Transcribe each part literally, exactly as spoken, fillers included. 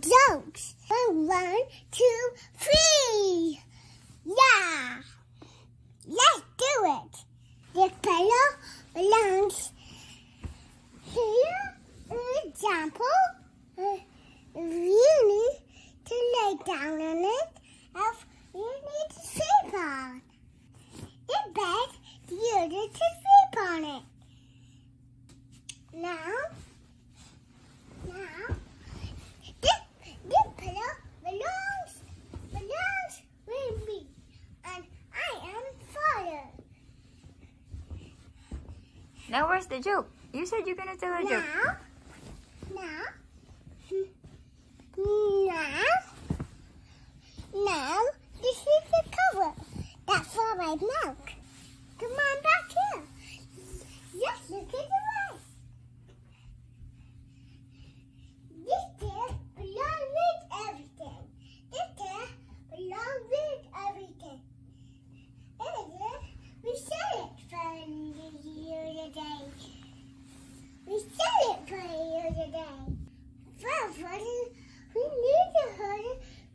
jokes. One, two, three. Yeah. Let's do it. The pillow belongs here. For example, you need to lay down on it. If you need to sleep on the bed, you need to sleep on it. Now, now, this, this pillow belongs, belongs with me, and I am father. Now, where's the joke? You said you're gonna tell a now, joke. Now, now, now, this is the cover. That's for my milk. Come on back here. Just look at the rice. This there belongs with everything. This there belongs with everything. And then we sell it for you today. We sell it for you today. First, we need to hold it.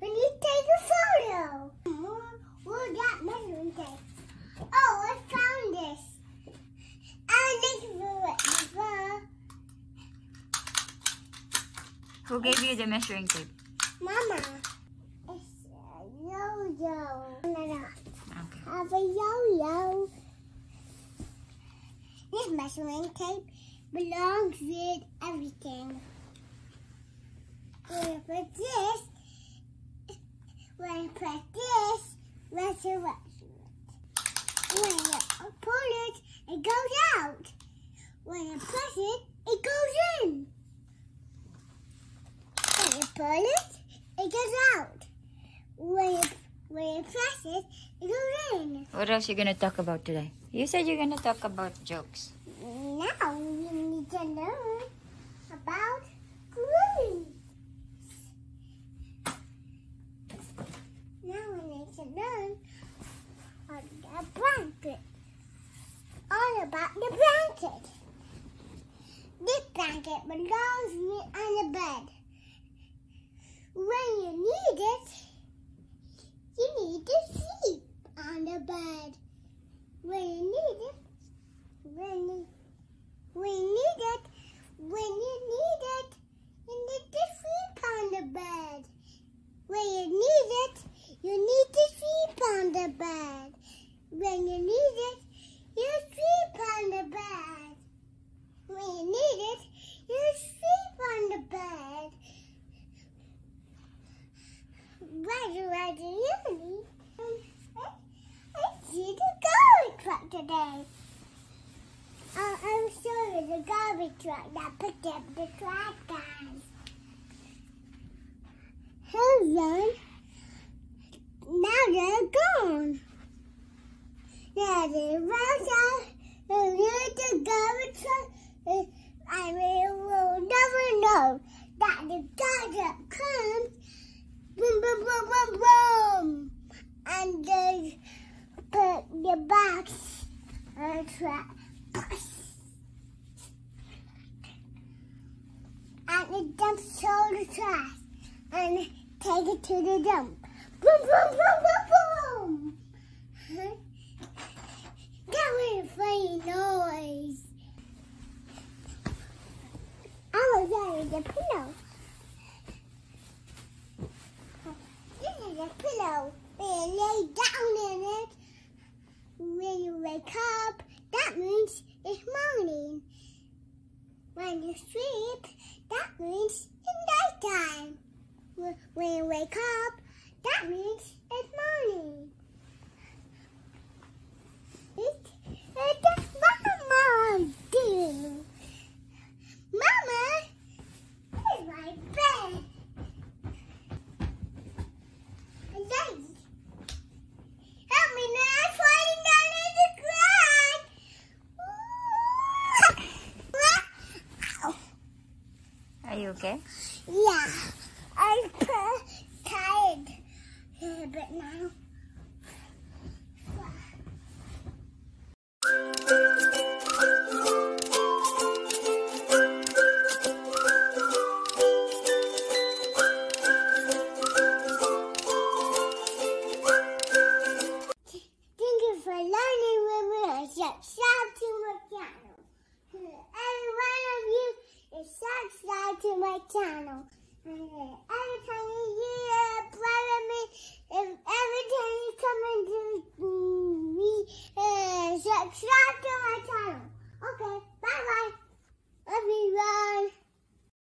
We need to take a photo. We'll get measuring tape. Oh, I found this. I'll look for it before. Who gave you the measuring tape? Mama. It's a yo-yo. Okay. I have a yo-yo. This measuring tape belongs with everything. When I put this, when I put this, let's it. When I pull it, it goes out. When I push it, it goes in. When I pull it, it goes out. When I, when I press it, it goes in. What else are you going to talk about today? You said you're going to talk about jokes. Now we need to learn about glue. Now we need to learn about the blanket. All about the blanket. This blanket belongs on the bed. When you need it, you need to sleep on the bed. When you need it, when you We need it. When you need it, you need to sleep on the bed. When you need it, you need to sleep on the bed. When you need it, you sleep on the bed. When you need it, you sleep on the bed. Right around the evening, I, I see the garbage truck today. Uh, I'm sure it's a garbage truck that picked up the trash cans. Hold on. Now they're gone. Now they're right out. There's the garbage truck. I mean, we'll never know that the garbage truck comes. Boom, boom, boom, boom, boom. And they put the box on the track. And it dumps all the trash and take it to the dump. Boom, boom, boom, boom, boom! Huh? That was a funny noise. I was under the pillow. This is a pillow. When you lay down in it, when you wake up, that means it's morning. When you sleep, that means it's nighttime. When you wake up, that means it's morning. It's, it's Mama do. Mama is my bed. Help me now. Are you okay? Yeah, I'm tired a little bit now. my channel. And every time you hear brother me, and every time you come and do me, uh, subscribe to